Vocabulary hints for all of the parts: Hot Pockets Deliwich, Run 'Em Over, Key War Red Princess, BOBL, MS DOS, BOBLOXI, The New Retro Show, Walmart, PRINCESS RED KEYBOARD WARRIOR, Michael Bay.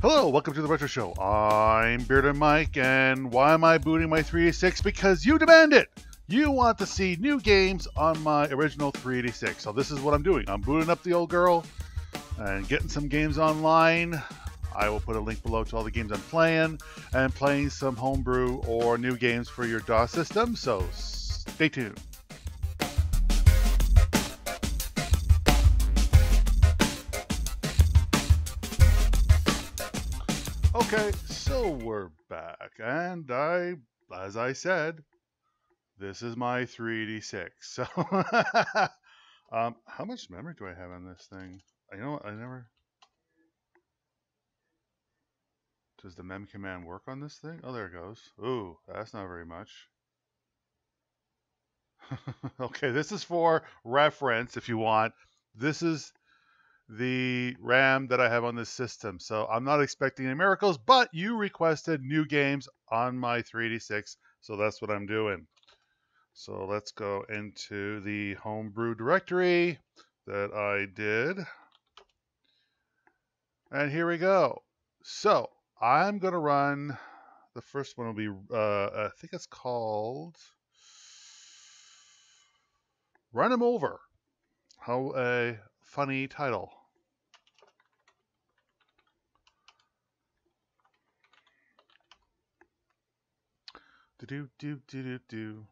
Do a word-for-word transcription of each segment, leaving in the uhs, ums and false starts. Hello, welcome to the Retro Show. I'm Bearded Mike, and why am I booting my three eighty-six? Because you demand it! You want to see new games on my original three eighty-six. So this is what I'm doing. I'm booting up the old girl and getting some games online. I will put a link below to all the games I'm playing, and playing some homebrew or new games for your DOS system, so stay tuned. Okay, so we're back, and I, as I said, this is my three eighty-six, so, um, how much memory do I have on this thing? You know what, I never, does the mem command work on this thing? Oh, there it goes. Ooh, that's not very much. Okay, this is for reference, if you want. This is the RAM that I have on this system, so I'm not expecting any miracles, but you requested new games on my three eighty-six, so that's what I'm doing. So let's go into the homebrew directory that I did, and here we go. So I'm gonna run the first one. Will be uh, I think it's called Run 'Em Over. How a funny title. Do do do do do.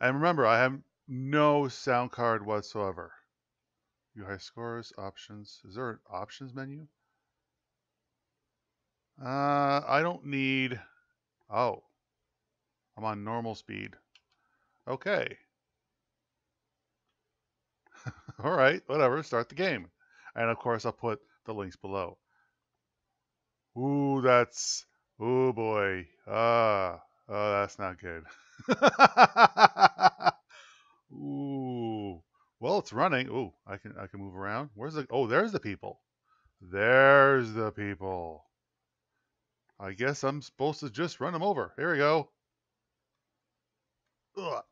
And remember, I have no sound card whatsoever. You high scores, options. Is there an options menu? Uh, I don't need. Oh, I'm on normal speed. Okay. All right, whatever. Start the game, and of course, I'll put the links below. Ooh, that's. Oh boy. Ah. Oh, that's not good. Ooh. Well, it's running. Ooh, I can I can move around. Where's the? Oh, there's the people. There's the people. I guess I'm supposed to just run them over. Here we go. Ugh.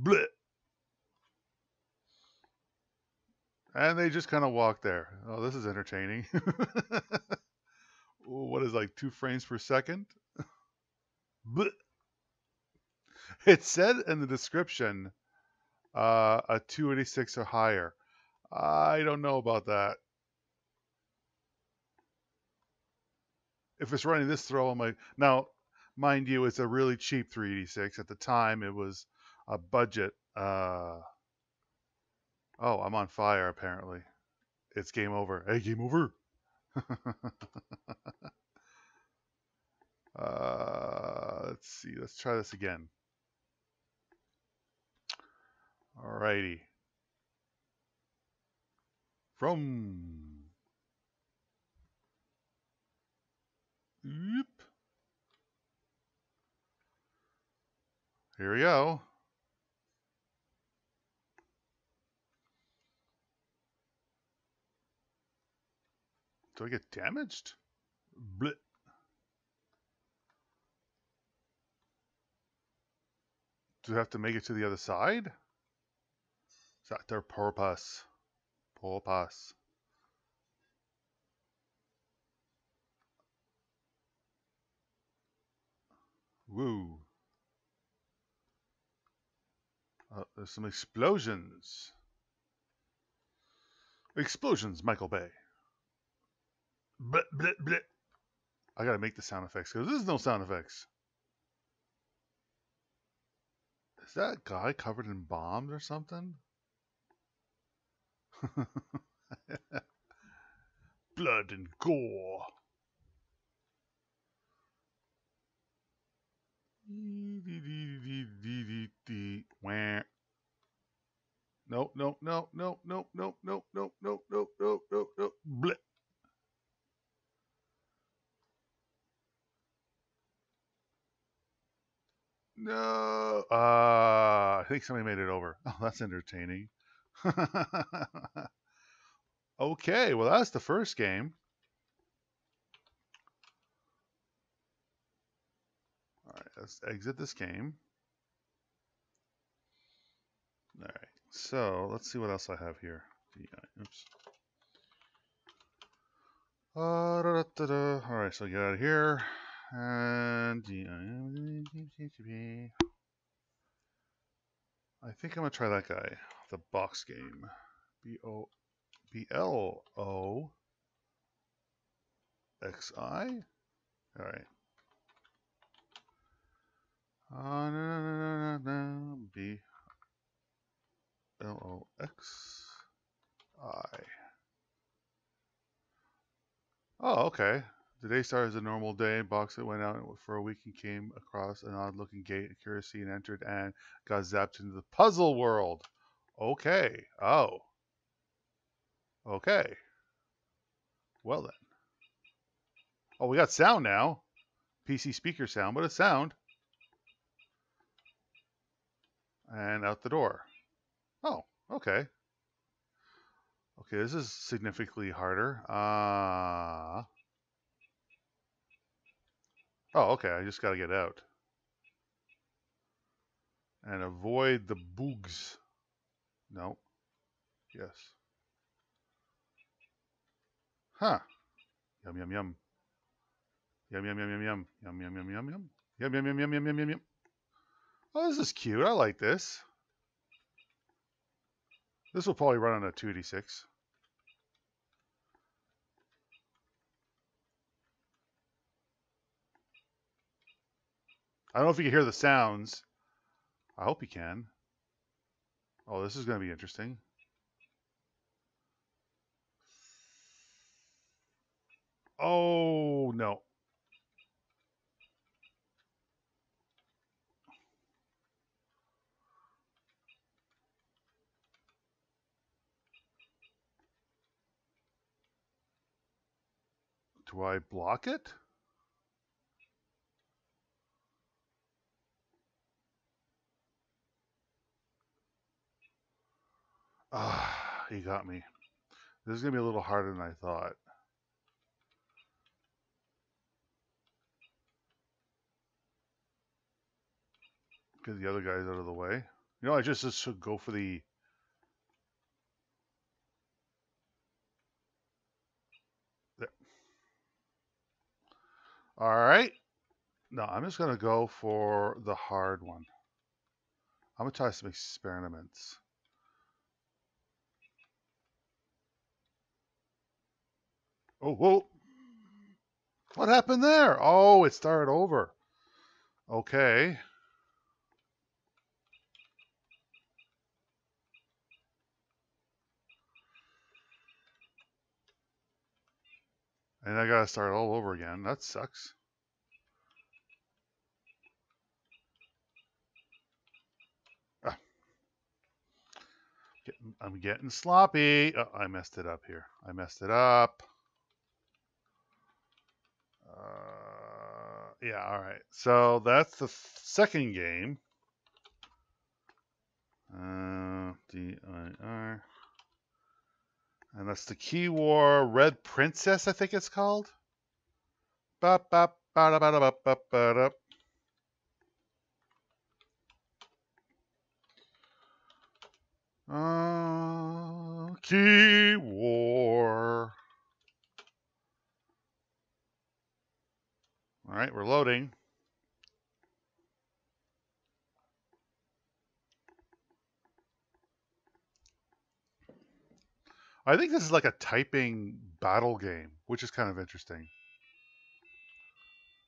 Blech. And they just kind of walk there. Oh, this is entertaining. What is like two frames per second? Blech. It said in the description uh, a two eighty-six or higher. I don't know about that. If it's running this throw on my... Now, mind you, it's a really cheap three eighty-six. At the time, it was a budget... Uh... Oh, I'm on fire, apparently. It's game over. Hey, game over! uh, let's see. Let's try this again. Alrighty. From. Yep. Here we go. Do I get damaged? Blech. Do I have to make it to the other side? Is that their purpose? Purpose. Woo. Uh, there's some explosions. Explosions, Michael Bay. Blech, blech, blech. I gotta make the sound effects because there's no sound effects. Is that guy covered in bombs or something? Blood and gore. No, no, no, no, no, no, no, no, no, no, no, no, no, bleh. No, uh, I think somebody made it over. Oh, that's entertaining. Okay, well, that's the first game. All right, let's exit this game. All right, So let's see what else I have here. Oops. Uh, da, da, da, da. All right, so get out of here. And I think I'm gonna try that guy, the box game, B O B L O X I. All right. Uh, no, no, no, no, no. B L O X I. Oh, okay. Today started as a normal day. Box it went out for a week and came across an odd-looking gate. Accuracy and entered and got zapped into the puzzle world. Okay. Oh. Okay. Well then. Oh, we got sound now. P C speaker sound, but it's sound. And out the door. Oh, okay. Okay, this is significantly harder. Uh... Oh, okay, I just gotta get out. And avoid the boogs. No. Yes. Huh. Yum, yum, yum. Yum, yum, yum, yum, yum. Yum, yum, yum, yum, yum. Yum, yum, yum, yum, yum, yum, yum, yum. Oh, this is cute. I like this. This will probably run on a two D six. I don't know if you can hear the sounds. I hope you can. Oh, this is going to be interesting. Oh, no. Do I block it? Ah, you got me. This is going to be a little harder than I thought. Get the other guys out of the way. You know, I just, just should go for the... All right. No, I'm just going to go for the hard one. I'm going to try some experiments. Oh, whoa. What happened there? Oh, it started over. Okay. And I gotta start all over again. That sucks. Ah. Getting, I'm getting sloppy. Oh, I messed it up here. I messed it up. Uh, yeah, all right. So that's the second game. Uh, D I R. And that's the Key War Red Princess, I think it's called. Bop, bop, bada, bada, bop, bop, bada. Uh, Key War. All right, we're loading. I think this is like a typing battle game, which is kind of interesting.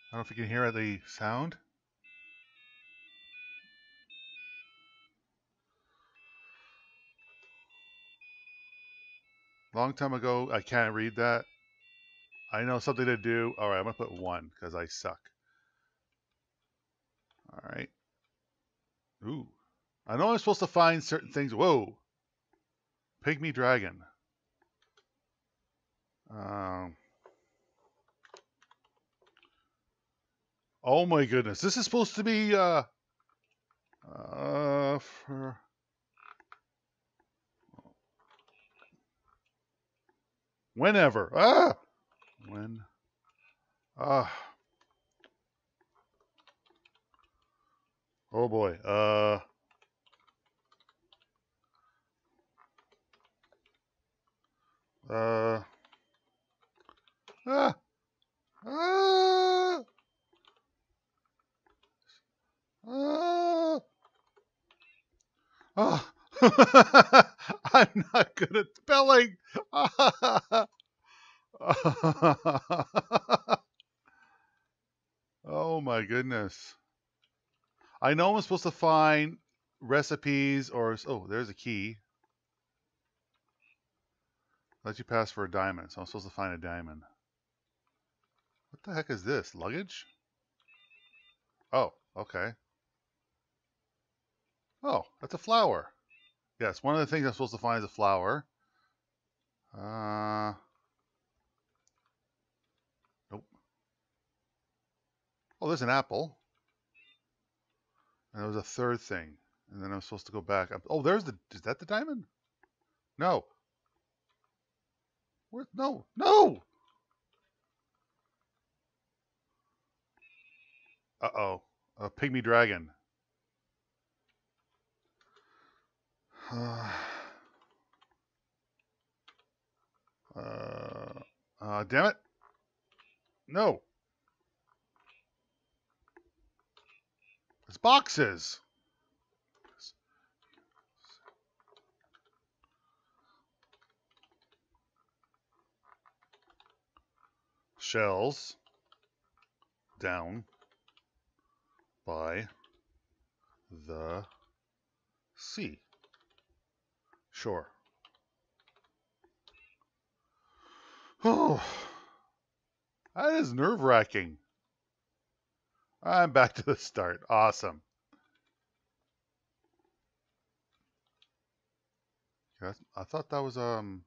I don't know if you can hear the sound. Long time ago, I can't read that. I know something to do. All right, I'm going to put one because I suck. All right. Ooh. I know I'm supposed to find certain things. Whoa. Pygmy dragon. Um, oh my goodness, this is supposed to be uh, uh, for... whenever. Ah, when, ah, oh boy. Uh, Uh. Ah! Ah! Ah! Oh. I'm not good at spelling. Oh my goodness. I know I'm supposed to find recipes or... Oh, there's a key. Let you pass for a diamond. So I'm supposed to find a diamond. What the heck is this? Luggage? Oh, okay. Oh, that's a flower. Yes, one of the things I'm supposed to find is a flower. Uh, nope. Oh, there's an apple. And there was a third thing. And then I'm supposed to go back. Oh, there's the... Is that the diamond? No. Where, no. No! Uh-oh. A pygmy dragon. Uh, uh, uh, damn it. No. It's boxes. Shells. Down. By. The. Sea. Sure. Oh, that is nerve-wracking. I'm back to the start. Awesome. I thought that was um.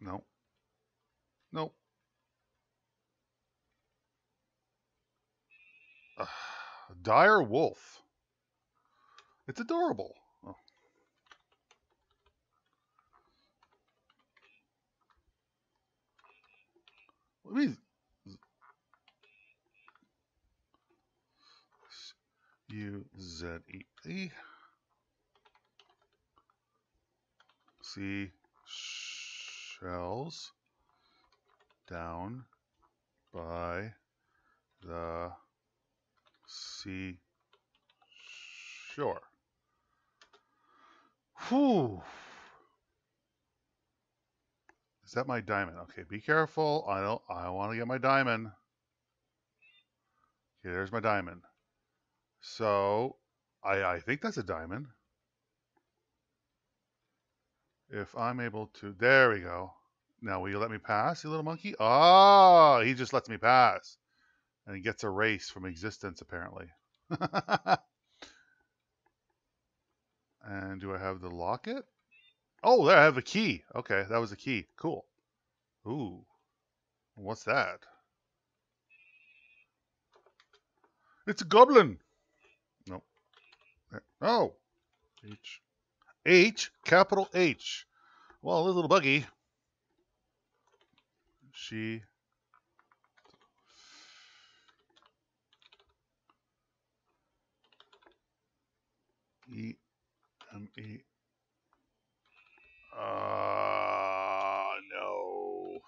No. Nope. Uh, dire wolf. It's adorable. Oh. What do you mean? U Z E E C shells down by the sea shore. Whew. Is that my diamond? Okay, be careful. I don't I want to get my diamond. Okay, there's my diamond. So I I think that's a diamond. If I'm able to, there we go. Now will you let me pass, you little monkey? Oh, he just lets me pass. And it gets erased from existence, apparently. And do I have the locket? Oh, there, I have a key. Okay, that was a key. Cool. Ooh. What's that? It's a goblin. Nope. Oh. H. H, capital H. Well, this little buggy. She... E M E. Ah, no.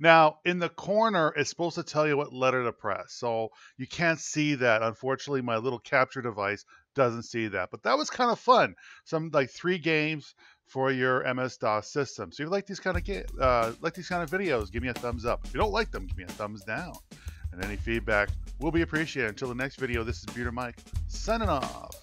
Now in the corner, it's supposed to tell you what letter to press, so you can't see that. Unfortunately, my little capture device doesn't see that. But that was kind of fun. Some like three games for your M S DOS system. So if you like these kind of uh, like these kind of videos, give me a thumbs up. If you don't like them, give me a thumbs down. And any feedback will be appreciated. Until the next video, this is Bearded Mike, signing off.